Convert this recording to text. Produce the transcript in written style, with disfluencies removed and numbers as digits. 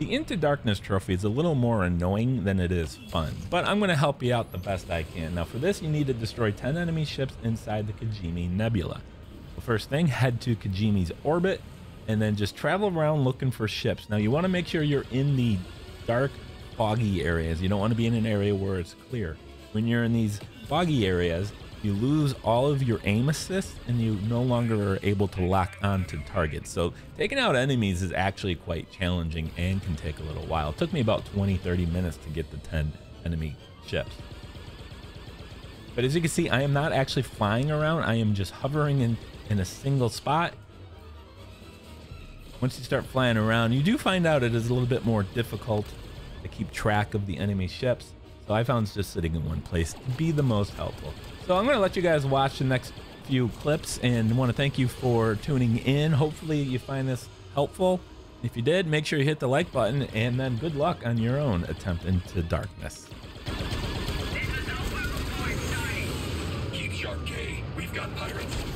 The Into Darkness trophy is a little more annoying than it is fun, but I'm going to help you out the best I can. Now for this, you need to destroy 10 enemy ships inside the Kijimi Nebula. So first thing, head to Kijimi's orbit and then just travel around looking for ships. Now you want to make sure you're in the dark, foggy areas. You don't want to be in an area where it's clear. When you're in these foggy areas, you lose all of your aim assist and you no longer are able to lock onto targets. So taking out enemies is actually quite challenging and can take a little while. It took me about 20-30 minutes to get the 10 enemy ships. But as you can see, I am not actually flying around. I am just hovering in a single spot. Once you start flying around, you do find out it is a little bit more difficult to keep track of the enemy ships. So I found just sitting in one place to be the most helpful. So I'm going to let you guys watch the next few clips and want to thank you for tuning in. Hopefully you find this helpful. If you did, make sure you hit the like button, and then good luck on your own attempt into darkness. This is Alpha 590. Keep sharp, K. We've got pirates.